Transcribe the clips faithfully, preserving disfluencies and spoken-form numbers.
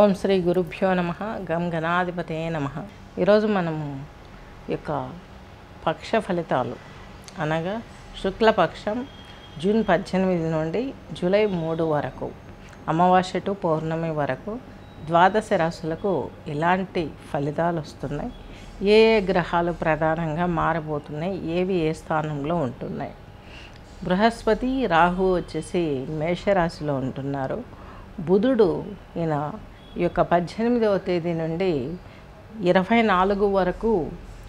ఓం శ్రీ గురుభ్యో నమః గం గణాధిపతే నమః। ఈరోజు మనము యొక్క పక్ష ఫలితాలు అనగా శుక్లపక్షం జూన్ పద్దెనిమిది నుండి జూలై మూడు వరకు అమావాస్య టు పౌర్ణమి వరకు ద్వాదశ రాశులకు ఎలాంటి ఫలితాలు వస్తున్నాయి, ఏ ఏ గ్రహాలు ప్రధానంగా మారబోతున్నాయి, ఏవి ఏ స్థానంలో ఉంటున్నాయి। బృహస్పతి రాహు వచ్చేసి మేషరాశిలో ఉంటున్నారు। బుధుడు ఈయన ఈ యొక్క పద్దెనిమిదవ తేదీ నుండి ఇరవై నాలుగు వరకు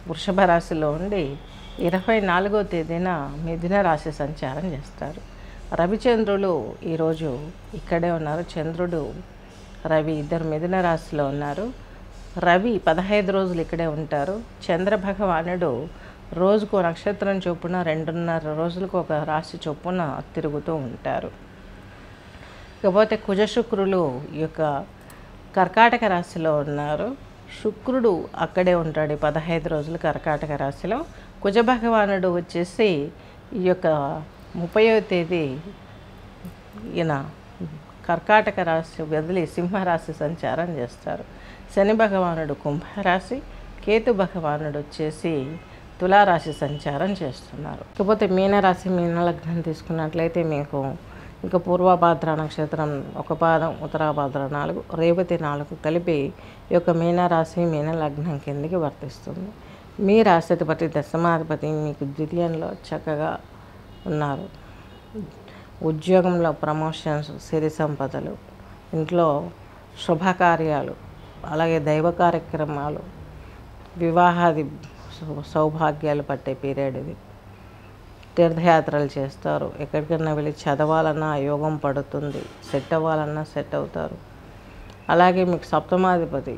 వృషభ రాశిలో ఉండి ఇరవై నాలుగవ తేదీన మిథున రాశి సంచారం చేస్తారు। రవిచంద్రులు ఈరోజు ఇక్కడే ఉన్నారు, చంద్రుడు రవి ఇద్దరు మిథున రాశిలో ఉన్నారు। రవి పదహైదు రోజులు ఇక్కడే ఉంటారు। చంద్రభగవానుడు రోజుకు నక్షత్రం చొప్పున రెండున్నర రోజులకు ఒక రాశి చొప్పున తిరుగుతూ ఉంటారు। ఇకపోతే కుజశుక్రులు ఈ యొక్క కర్కాటక రాశిలో ఉన్నారు। శుక్రుడు అక్కడే ఉంటాడు పదహైదు రోజులు కర్కాటక రాశిలో। కుజ భగవానుడు వచ్చేసి ఈ యొక్క ముప్పైవ తేదీ ఈయన కర్కాటక రాశి వదిలి సింహరాశి సంచారం చేస్తారు। శని భగవానుడు కుంభరాశి, కేతు భగవానుడు వచ్చేసి తులారాశి సంచారం చేస్తున్నారు। ఇకపోతే మీనరాశి మీనలగ్నం తీసుకున్నట్లయితే మీకు ఇంకా పూర్వభాద్ర నక్షత్రం ఒక పాదం, ఉత్తరాభాద్ర నాలుగు, రేవతి నాలుగు కలిపి ఈ యొక్క మీనరాశి మీనలగ్నం కిందకి వర్తిస్తుంది। మీ రాశిపతి దశమాధిపతి మీకు ద్వితీయంలో చక్కగా ఉన్నారు। ఉద్యోగంలో ప్రమోషన్స్, సిరి సంపదలు, ఇంట్లో శుభకార్యాలు, అలాగే దైవ కార్యక్రమాలు, వివాహాది సౌభాగ్యాలు పట్టే పీరియడ్ ఇది। తీర్థయాత్రలు చేస్తారు, ఎక్కడికైనా వెళ్ళి చదవాలన్నా యోగం పడుతుంది, సెట్ అవ్వాలన్నా సెట్ అవుతారు। అలాగే మీకు సప్తమాధిపతి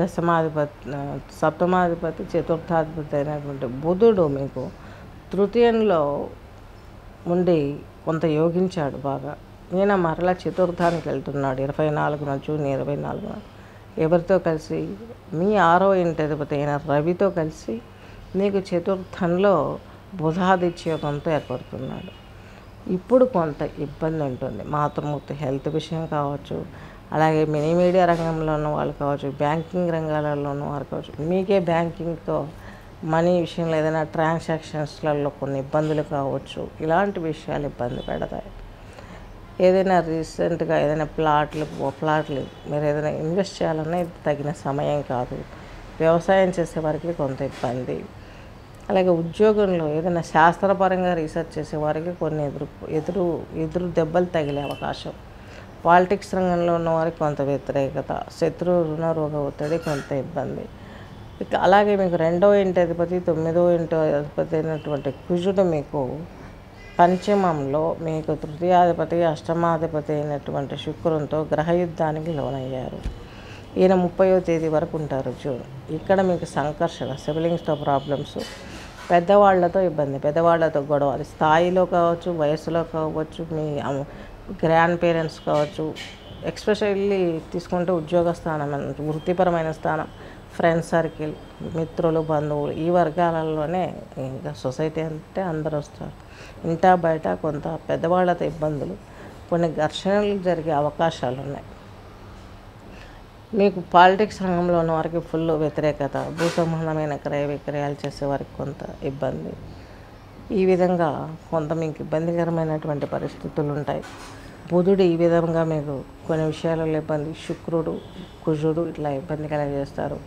దశమాధిపతి సప్తమాధిపతి చతుర్థాధిపతి అయినటువంటి బుధుడు మీకు తృతీయంలో ఉండి కొంత యోగించాడు బాగా, ఈయన మరలా చతుర్థానికి వెళ్తున్నాడు ఇరవై నాలుగున జూన్ ఇరవై నాలుగున ఎవరితో కలిసి మీ ఆరో ఇంటి అధిపతి అయిన రవితో కలిసి మీకు చతుర్థంలో బుధాదిత్యోగంతో ఏర్పడుతున్నాడు। ఇప్పుడు కొంత ఇబ్బంది ఉంటుంది, మాతృమూర్తి హెల్త్ విషయం కావచ్చు, అలాగే మినీ మీడియా రంగంలో ఉన్న వాళ్ళు కావచ్చు, బ్యాంకింగ్ రంగాలలో ఉన్న వారు కావచ్చు, మీకే బ్యాంకింగ్తో మనీ విషయంలో ఏదైనా ట్రాన్సాక్షన్స్లలో కొన్ని ఇబ్బందులు కావచ్చు, ఇలాంటి విషయాలు ఇబ్బంది పెడతాయి। ఏదైనా రీసెంట్గా ఏదైనా ప్లాట్లు ప్లాట్లు మీరు ఏదైనా ఇన్వెస్ట్ చేయాలన్నా ఇది తగిన సమయం కాదు, వ్యవసాయం చేసే వారికి కొంత ఇబ్బంది, అలాగే ఉద్యోగంలో ఏదైనా శాస్త్రపరంగా రీసెర్చ్ చేసే వారికి కొన్ని ఎదురు ఎదురు ఎదురు దెబ్బలు తగిలే అవకాశం, పాలిటిక్స్ రంగంలో ఉన్న వారికి కొంత వ్యతిరేకత, శత్రు రుణ రోగ ఒత్తిడి కొంత ఇబ్బంది। ఇక అలాగే మీకు రెండో ఇంటి అధిపతి తొమ్మిదో ఇంటి అధిపతి అయినటువంటి కుజుడు మీకు పంచమంలో, మీకు తృతీయాధిపతి అష్టమాధిపతి అయినటువంటి శుక్రునితో గ్రహయుద్ధానికి లోనయ్యారు। ఈయన ముప్పైవ తేదీ వరకు ఉంటారు జూన్। ఇక్కడ మీకు సంకర్షణ, సిబ్లింగ్స్తో ప్రాబ్లమ్స్, పెద్దవాళ్లతో ఇబ్బంది, పెద్దవాళ్లతో గొడవ, అది స్థాయిలో కావచ్చు, వయసులో కావచ్చు, మీ గ్రాండ్ పేరెంట్స్ కావచ్చు, ఎక్స్పెషల్లీ తీసుకుంటే ఉద్యోగ స్థానం, వృత్తిపరమైన స్థానం, ఫ్రెండ్ సర్కిల్, మిత్రులు, బంధువులు, ఈ వర్గాలలోనే ఇంకా సొసైటీ అంటే అందరూ వస్తారు। ఇంటా బయట కొంత పెద్దవాళ్లతో ఇబ్బందులు, కొన్ని ఘర్షణలు జరిగే అవకాశాలు ఉన్నాయి। మీకు పాలిటిక్స్ రంగంలో ఉన్న వారికి ఫుల్ వ్యతిరేకత, భూ సంబంధమైన క్రయ విక్రయాలు చేసే వారికి కొంత ఇబ్బంది, ఈ విధంగా కొంత మీకు ఇబ్బందికరమైనటువంటి పరిస్థితులు ఉంటాయి। బుధుడు ఈ విధంగా మీకు కొన్ని విషయాలలో ఇబ్బంది, శుక్రుడు కుజుడు ఇట్లా ఇబ్బంది కలిగజేస్తారు।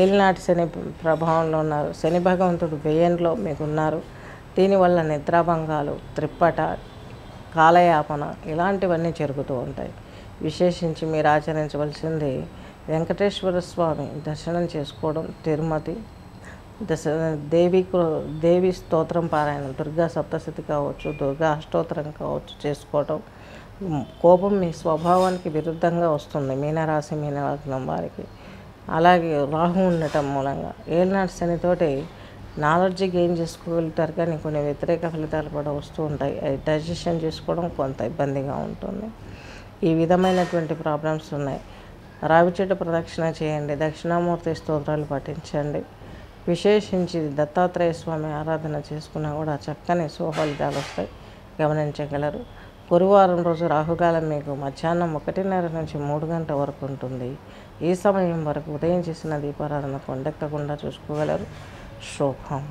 ఏలినాటి శని ప్రభావంలో ఉన్నారు, శని భగవంతుడు వ్యయంలో మీకు ఉన్నారు, దీనివల్ల నిద్రాభంగాలు, త్రిప్పట, కాలయాపన ఇలాంటివన్నీ జరుగుతూ ఉంటాయి। విశేషించి మీరు ఆచరించవలసింది వెంకటేశ్వర స్వామి దర్శనం చేసుకోవడం, తిరుమతి దశ దేవి దేవి స్తోత్రం పారాయణం, దుర్గా సప్తశతి కావచ్చు, దుర్గా అష్టోత్తరం కావచ్చు చేసుకోవడం। కోపం మీ స్వభావానికి విరుద్ధంగా వస్తుంది మీనరాశి మీనలగ్నం వారికి, అలాగే రాహు ఉండటం మూలంగా ఏలినాటి శనితోటి నాలెడ్జ్ గెయిన్ చేసుకోగలుగుతారు, కానీ కొన్ని వ్యతిరేక ఫలితాలు కూడా వస్తూ ఉంటాయి। అవి డైజెషన్ చేసుకోవడం కొంత ఇబ్బందిగా ఉంటుంది, ఈ విధమైనటువంటి ప్రాబ్లమ్స్ ఉన్నాయి। రావి చెట్టు ప్రదక్షిణ చేయండి, దక్షిణామూర్తి స్తోత్రాలు పఠించండి, విశేషించి దత్తాత్రేయ స్వామి ఆరాధన చేసుకున్నా కూడా చక్కని శుభఫలితాలు వస్తాయి, గమనించగలరు। గురువారం రోజు రాహుకాలం మీకు మధ్యాహ్నం ఒకటిన్నర నుంచి మూడు గంటల వరకు ఉంటుంది. ఈ సమయం వరకు ఉదయం చేసిన దీపారాధన కొండెత్తకుండా చూసుకోగలరు. శుభం.